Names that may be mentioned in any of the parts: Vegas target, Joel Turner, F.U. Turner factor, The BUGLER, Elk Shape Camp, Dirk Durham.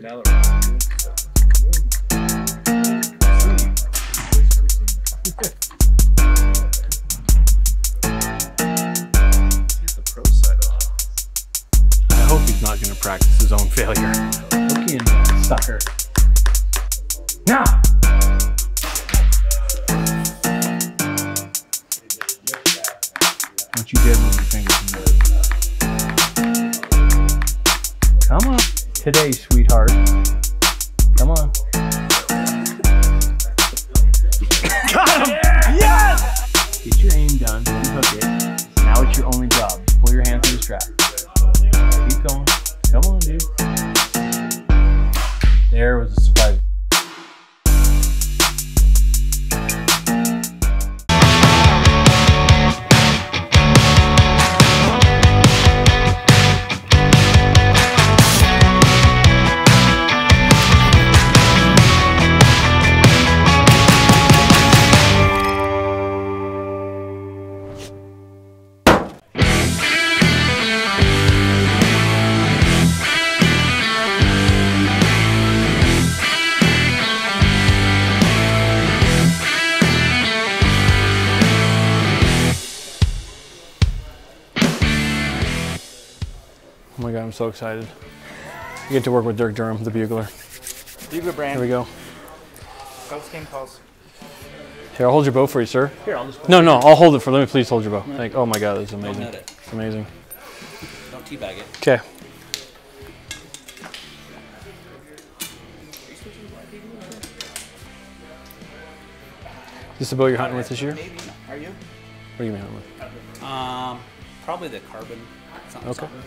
Now that we're not going to practice his own failure. Look in, sucker. Now! What you did with your fingers in there. Come on. Today, sweetheart. Come on. Got him! Yes! Get your aim done. You hook it. Now it's your only job. Pull your hand through the strap. Keep going. Come on, dude. There was a spike. Oh my God, I'm so excited. You get to work with Dirk Durham, the bugler. Bugler brand. Here we go. Both game calls. Here, I'll hold your bow for you, sir. Here, I'll just hold it. No, I'll hold it for you. Let me please hold your bow. Thank, oh my God, that's amazing. Don't net it. It's amazing. Don't teabag it. Okay. Is this the bow you're hunting with this year? Maybe. Are you? What are you hunting with? Probably the carbon. Something, okay. Something.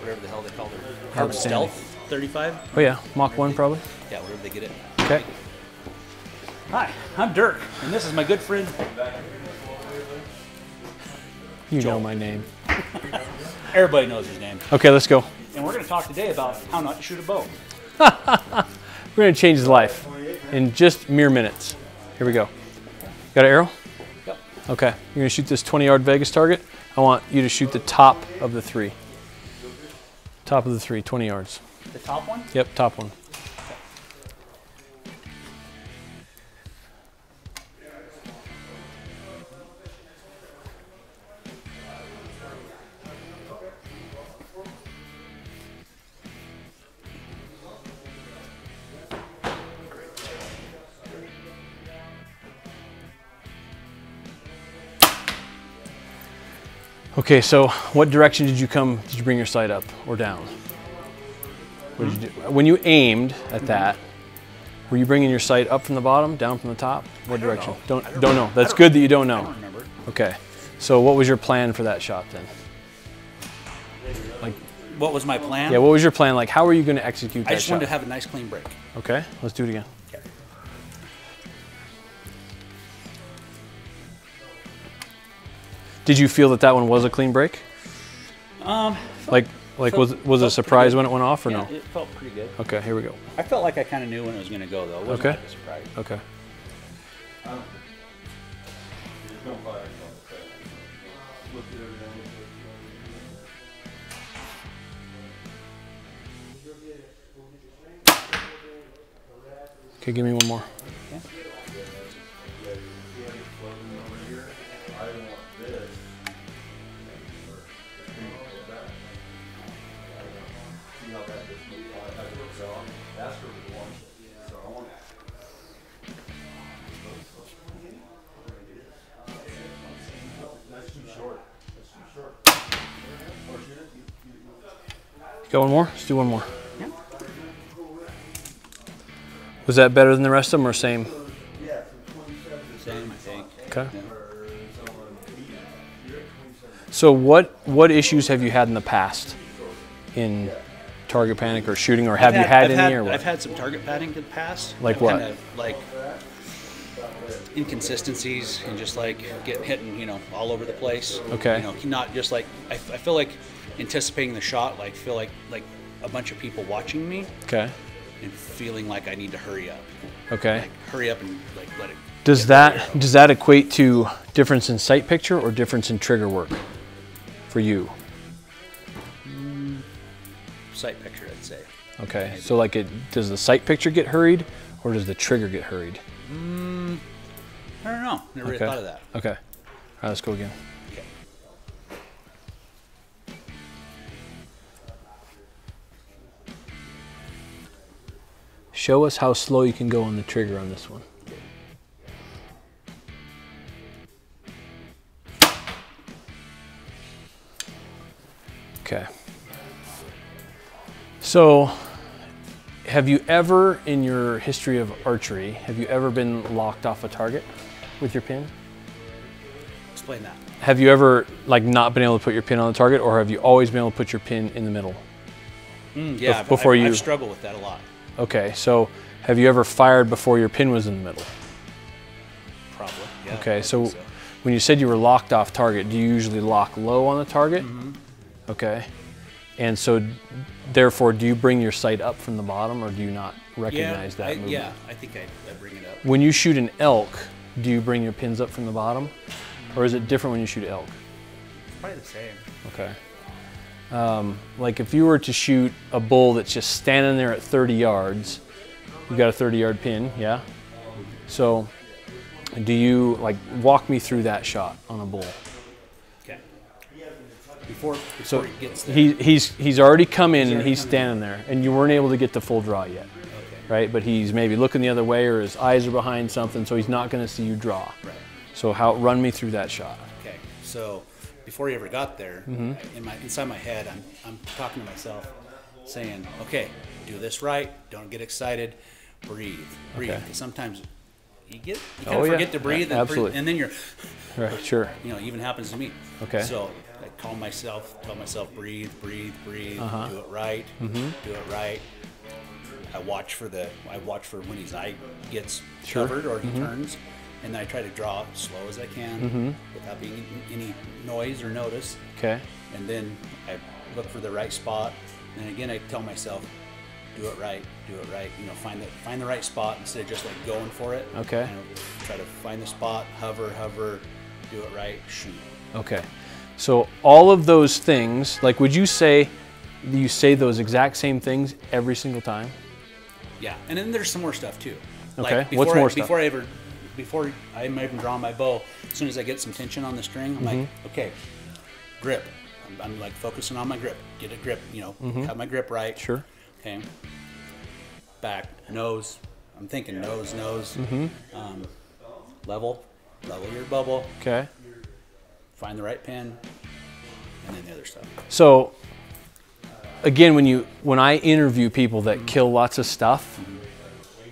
Whatever the hell they call it. Carbon Stealth 35? Oh yeah, Mach 1 probably. Yeah, wherever they get it. Okay. Hi, I'm Dirk, and this is my good friend. You Joel. Know my name. Everybody knows his name. Okay, let's go. And we're going to talk today about how not to shoot a bow. We're going to change his life in just mere minutes. Here we go. Got an arrow? Yep. Okay, you're going to shoot this 20-yard Vegas target. I want you to shoot the top of the three. Top of the three, 20 yards. The top one? Yep, top one. Okay, so what direction did you come? Did you bring your sight up or down? What did you do? When you aimed at that, were you bringing your sight up from the bottom, down from the top? What direction? Don't know. That's good that you don't know. I don't remember. Okay, so what was your plan for that shot then? Like, what was my plan? Yeah, what was your plan? Like, how are you going to execute that shot? I just wanted to have a nice clean break. Okay, let's do it again. Did you feel that that one was a clean break? Was it a surprise when it went off or no? It felt pretty good. Okay, here we go. I felt like I kind of knew when it was going to go though. It wasn't like a surprise. Okay. Okay, give me one more. Got one more? Let's do one more. Yeah. Was that better than the rest of them or same? Same, I think. Okay. Yeah. So what issues have you had in the past in target panic or shooting, or have you had any? I've had some target panic in the past. Like what? Kind of like inconsistencies and just like getting hit and, you know, all over the place. Okay. You know, not just like, I feel like anticipating the shot, like feel like a bunch of people watching me. Okay. And feeling like I need to hurry up. Okay. Like, hurry up and like let it. Does that equate to difference in sight picture or difference in trigger work for you? Sight picture, I'd say. Okay, maybe. So like, does the sight picture get hurried, or does the trigger get hurried? I don't know. Never really thought of that. Okay. All right, let's go again. Okay. Show us how slow you can go on the trigger on this one. Okay. So, have you ever, in your history of archery, have you ever been locked off a target with your pin? Explain that. Have you ever, like, not been able to put your pin on the target, or have you always been able to put your pin in the middle? Yeah, I struggle with that a lot. Okay, so have you ever fired before your pin was in the middle? Probably, yeah. Okay, so when you said you were locked off target, do you usually lock low on the target? Mm-hmm. Okay. And so, therefore, do you bring your sight up from the bottom, or do you not recognize that movement? Yeah, I think I bring it up. When you shoot an elk, do you bring your pins up from the bottom, or is it different when you shoot elk? It's probably the same. Okay. Like if you were to shoot a bull that's just standing there at 30 yards, you've got a 30-yard pin, yeah? So, do you, like, walk me through that shot on a bull? Before he gets there. He's already come in and he's standing there, and you weren't able to get the full draw yet, right? But he's maybe looking the other way, or his eyes are behind something, so he's not going to see you draw. Right. So run me through that shot. Okay. So before he ever got there, inside my head, I'm talking to myself, saying, "Okay, do this right. Don't get excited. Breathe. Okay. Because sometimes you kind of forget to breathe, and then you're You know, it even happens to me. Okay. So. Calm myself, tell myself, breathe, do it right, do it right. I watch for when his eye gets covered or he turns, and then I try to draw as slow as I can without being any noise or notice. Okay. And then I look for the right spot, and again I tell myself, do it right. You know, find the right spot instead of just like going for it. Okay. You know, try to find the spot, hover, do it right, shoot. Okay. So all of those things, like, would you say you say those exact same things every single time? Yeah, and then there's some more stuff too. Okay, like what's more stuff? Before I even draw my bow, as soon as I get some tension on the string, I'm like, okay, grip. I'm like focusing on my grip. Get a grip, you know, have my grip right. Sure. Okay. Back, nose. I'm thinking nose. Level your bubble. Okay. Find the right pin, and then the other stuff. So, again, when I interview people that kill lots of stuff,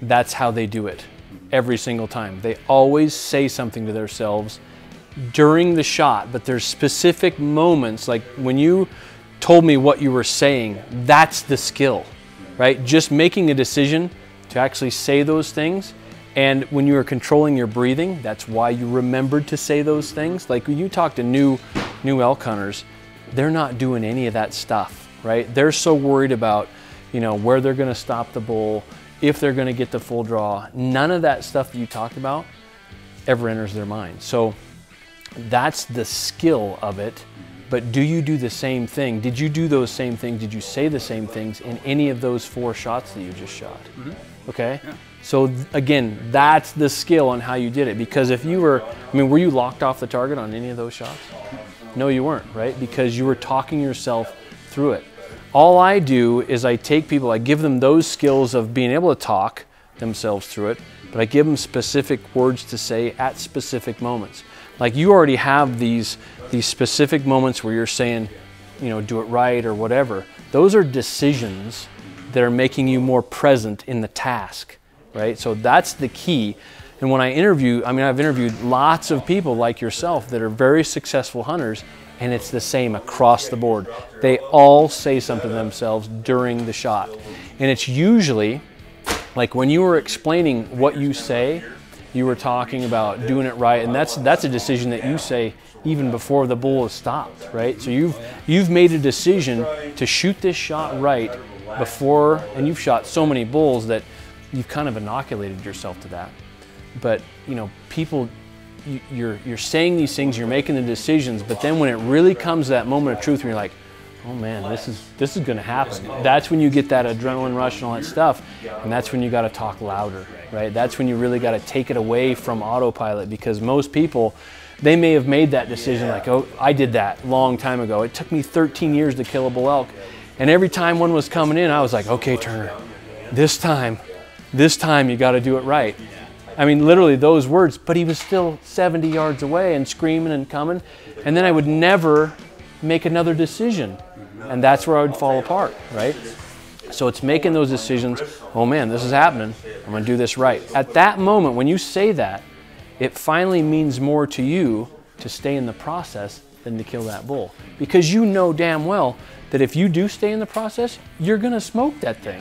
that's how they do it every single time. They always say something to themselves during the shot, but there's specific moments, like when you told me what you were saying, that's the skill, right? Just making a decision to actually say those things. And when you were controlling your breathing, that's why you remembered to say those things. Like when you talk to new elk hunters, they're not doing any of that stuff, right? They're so worried about, you know, where they're gonna stop the bull, if they're gonna get the full draw. None of that stuff that you talked about ever enters their mind. So that's the skill of it. But do you do the same thing? Did you do those same things? Did you say the same things in any of those four shots that you just shot? Okay? Yeah. So again, that's the skill on how you did it. Because if you were, I mean, were you locked off the target on any of those shots? No, you weren't, right? Because you were talking yourself through it. All I do is I take people, I give them those skills of being able to talk themselves through it, but I give them specific words to say at specific moments. Like you already have these specific moments where you're saying, you know, do it right or whatever. Those are decisions that are making you more present in the task, right? So that's the key. And when I interview, I mean, I've interviewed lots of people like yourself that are very successful hunters, and it's the same across the board. They all say something to themselves during the shot. And it's usually, like when you were explaining what you say, you were talking about doing it right, and that's a decision that you say even before the bull is stopped, right? So you've made a decision to shoot this shot right before, and you've shot so many bulls that you've kind of inoculated yourself to that. But you know, people, you're saying these things, you're making the decisions, but then when it really comes to that moment of truth, when you're like, oh man, this is going to happen. That's when you get that adrenaline rush and all that stuff, and that's when you got to talk louder, right? That's when you really got to take it away from autopilot, because most people, they may have made that decision like, oh, I did that long time ago. It took me 13 years to kill a bull elk, and every time one was coming in, I was like, okay, Turner, this time you got to do it right. I mean, literally those words, but he was still 70 yards away and screaming and coming, and then I would never make another decision, and that's where I would fall apart, right? So it's making those decisions, oh man, this is happening, I'm gonna do this right. At that moment, when you say that, it finally means more to you to stay in the process than to kill that bull, because you know damn well that if you do stay in the process, you're gonna smoke that thing.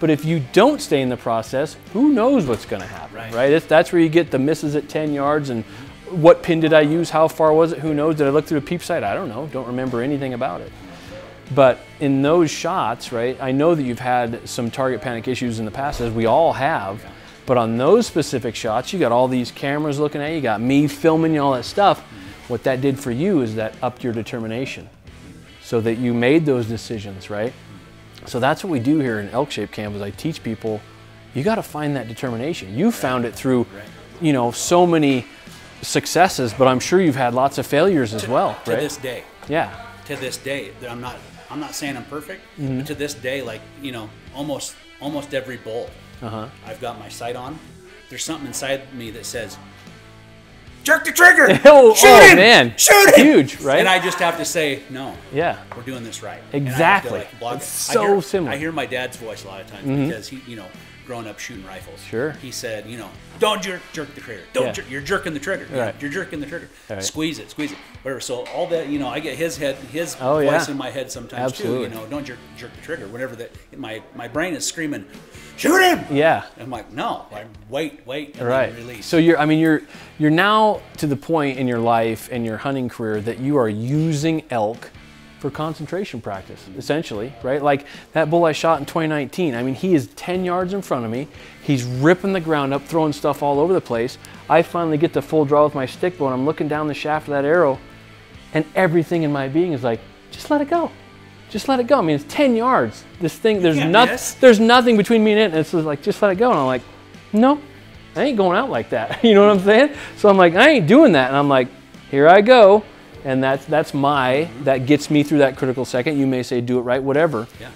But if you don't stay in the process, who knows what's going to happen, right? That's where you get the misses at 10 yards and what pin did I use, how far was it, who knows, did I look through a peep sight, I don't know, don't remember anything about it. But in those shots, right, I know that you've had some target panic issues in the past, as we all have, but on those specific shots, you got all these cameras looking at you, you got me filming you, all that stuff. What that did for you is that upped your determination so that you made those decisions, right? So that's what we do here in Elk Shape Camp, is I teach people, you got to find that determination. You found it through, you know, so many successes, but I'm sure you've had lots of failures as well, right? To this day. Yeah. To this day. I'm not saying I'm perfect, but to this day, like, you know, almost every bull, I've got my sight on. There's something inside me that says, jerk the trigger! Shoot him! Man. Shoot him! Huge, right? And I just have to say, no. Yeah. We're doing this right. Exactly. And I have to, like, it's so similar. I hear my dad's voice a lot of times because he, you know, growing up shooting rifles. Sure. He said, you know, don't jerk the trigger. Don't jerk. You're jerking the trigger. Right. You're jerking the trigger. Right. Squeeze it. Whatever. So all that, you know, I get his voice in my head sometimes too. You know, don't jerk the trigger. Whatever that. My brain is screaming, shoot him. Yeah. I'm like, no. Like, wait. And right. Then release. So you're now to the point in your life and your hunting career that you are using elk for concentration practice, essentially, right? Like that bull I shot in 2019, I mean, he is 10 yards in front of me. He's ripping the ground up, throwing stuff all over the place. I finally get the full draw with my stick bow, and I'm looking down the shaft of that arrow, and everything in my being is like, just let it go. Just let it go. I mean, it's 10 yards. This thing, there's nothing between me and it, and it's like, just let it go. And I'm like, no, I ain't going out like that. You know what I'm saying? So I'm like, I ain't doing that. And I'm like, here I go. And that gets me through that critical second. You may say do it right, whatever. Yeah.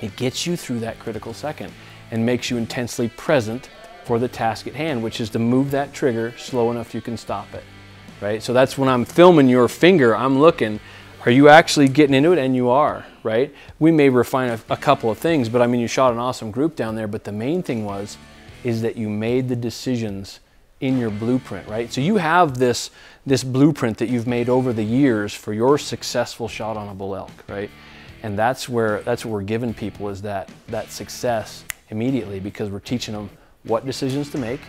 It gets you through that critical second and makes you intensely present for the task at hand, which is to move that trigger slow enough you can stop it, right? So that's when I'm filming your finger, I'm looking, are you actually getting into it? And you are, right? We may refine a couple of things, but I mean, you shot an awesome group down there, but the main thing is that you made the decisions in your blueprint, right? So you have this blueprint that you've made over the years for your successful shot on a bull elk, right? And that's what we're giving people, is that success immediately, because we're teaching them what decisions to make,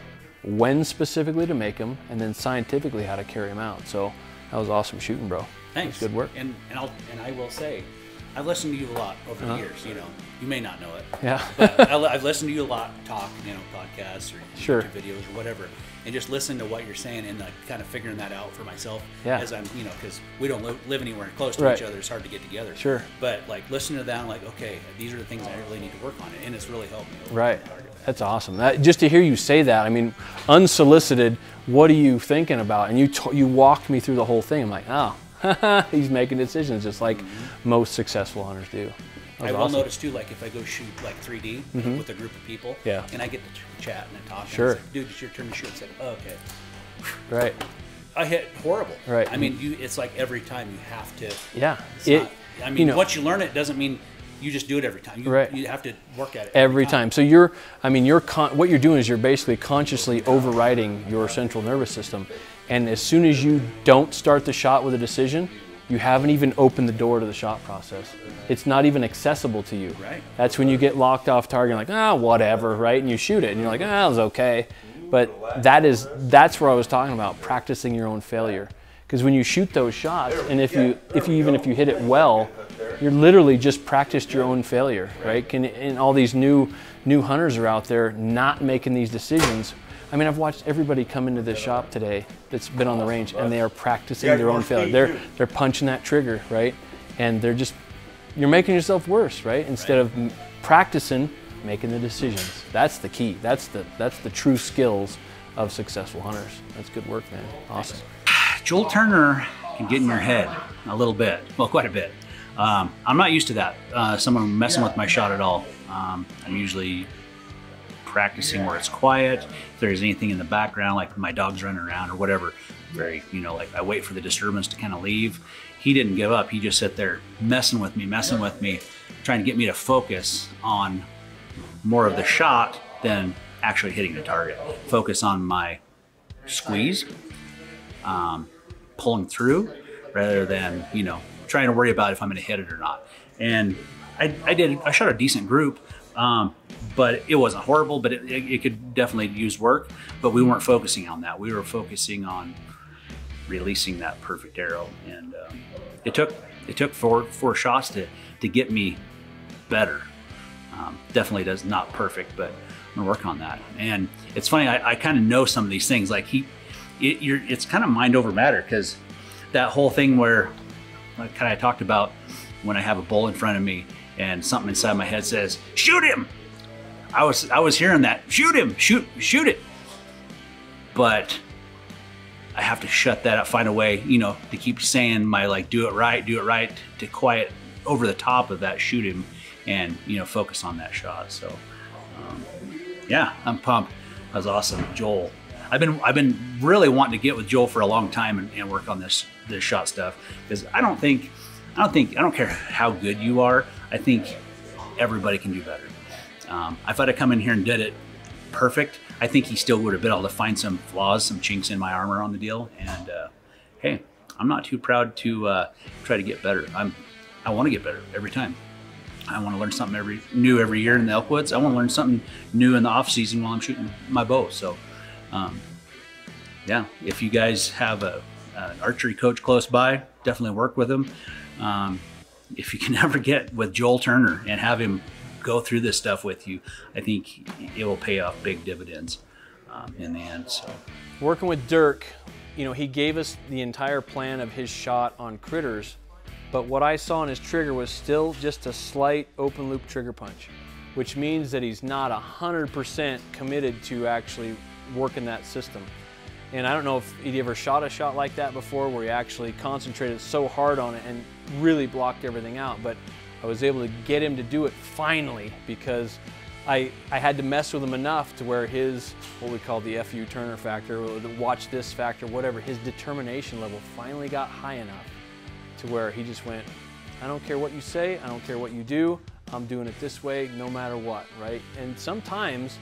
when specifically to make them, and then scientifically how to carry them out. So that was awesome shooting, bro. Thanks. Good work. And I will say, I've listened to you a lot over the years, you know. You may not know it. Yeah. But I've listened to you a lot talk, you know, podcasts or YouTube videos or whatever, and just listen to what you're saying and like kind of figuring that out for myself as I'm, you know, because we don't live anywhere close to each other. It's hard to get together. Sure. But like listening to that, I'm like, okay, these are the things I really need to work on, and it's really helped me. Right. That's awesome. Just to hear you say that, I mean, unsolicited, what are you thinking about? And you walked me through the whole thing. I'm like, oh. He's making decisions just like most successful hunters do. I will notice too, like if I go shoot like 3D with a group of people, and I get to chat and talk, and it's like, dude, it's your turn to shoot. It's like, oh, okay, right. I hit horrible. Right. I mean, it's like every time you have to. Yeah. I mean, you know, once you learn it, doesn't mean you just do it every time. You have to work at it every time. So what you're doing is you're basically consciously overriding your central nervous system. And as soon as you don't start the shot with a decision, you haven't even opened the door to the shot process. It's not even accessible to you. Right. That's when you get locked off target and like, ah, whatever, right? And you shoot it and you're like, ah, it was okay. But that's where I was talking about, practicing your own failure. Because when you shoot those shots, and if you hit it well, you're literally just practiced your own failure, right? And all these new hunters are out there not making these decisions. I mean, I've watched everybody come into this shop today that's been on the range, and they are practicing their own failure. They're punching that trigger, right? And they're just you're making yourself worse, right? Instead of practicing making the decisions. That's the key. That's the true skills of successful hunters. That's good work, man. Awesome. Joel Turner can get in your head a little bit, well, quite a bit. I'm not used to that. Someone messing with my shot at all. I'm usually practicing where it's quiet. If there's anything in the background, like my dog's running around or whatever, very, you know, like I wait for the disturbance to kind of leave. He didn't give up. He just sat there messing with me, trying to get me to focus on more of the shot than actually hitting the target. Focus on my squeeze, pulling through, rather than, you know, trying to worry about if I'm gonna hit it or not. And I shot a decent group, but it wasn't horrible, but it could definitely use work, but we weren't focusing on that. We were focusing on releasing that perfect arrow. And it took four shots to get me better. Definitely does not perfect, but I'm gonna work on that. And it's funny, I kind of know some of these things. Like it's kind of mind over matter, because that whole thing where, like kind of talked about, when I have a bull in front of me and something inside my head says, shoot him. I was hearing that, shoot him, shoot it. But I have to shut that up, find a way, you know, to keep saying my like, do it right, to quiet over the top of that shoot him and, you know, focus on that shot. So yeah, I'm pumped. That was awesome, Joel. I've been really wanting to get with Joel for a long time and work on this shot stuff, because I don't care how good you are. I think everybody can do better. If I'd have come in here and did it perfect, I think he still would have been able to find some flaws, some chinks in my armor on the deal. And hey, I'm not too proud to try to get better. I want to get better every time. I want to learn something new every year in the elk woods. I want to learn something new in the off season while I'm shooting my bow. So yeah, if you guys have an archery coach close by, definitely work with him. If you can ever get with Joel Turner and have him go through this stuff with you, I think it will pay off big dividends in the end. So working with Dirk, you know, he gave us the entire plan of his shot on critters, but what I saw in his trigger was still just a slight open loop trigger punch, which means that he's not 100% committed to actually working that system. And I don't know if he'd ever shot a shot like that before, where he actually concentrated so hard on it and really blocked everything out, but I was able to get him to do it finally, because I had to mess with him enough to where his, what we call the F.U. Turner factor, or the watch this factor, whatever, his determination level finally got high enough to where he just went, I don't care what you say, I don't care what you do, I'm doing it this way no matter what, right? And sometimes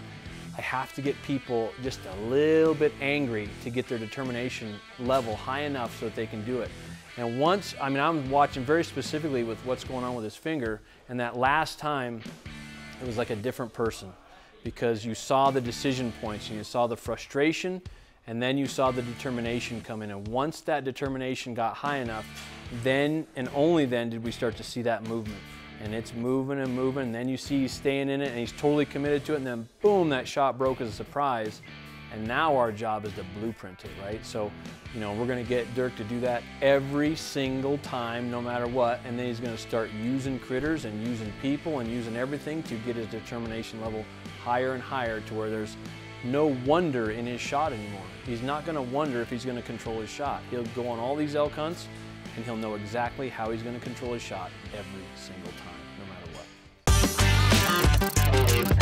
I have to get people just a little bit angry to get their determination level high enough so that they can do it. And once, I mean, I'm watching very specifically with what's going on with his finger, and that last time it was like a different person, because you saw the decision points and you saw the frustration, and then you saw the determination come in. And once that determination got high enough, then and only then did we start to see that movement. And it's moving and moving, and then you see he's staying in it and he's totally committed to it, and then boom, that shot broke as a surprise. And now our job is to blueprint it, right? So, you know, we're gonna get Dirk to do that every single time, no matter what, and then he's gonna start using critters and using people and using everything to get his determination level higher and higher, to where there's no wonder in his shot anymore. He's not gonna wonder if he's gonna control his shot. He'll go on all these elk hunts, and he'll know exactly how he's going to control his shot every single time, no matter what.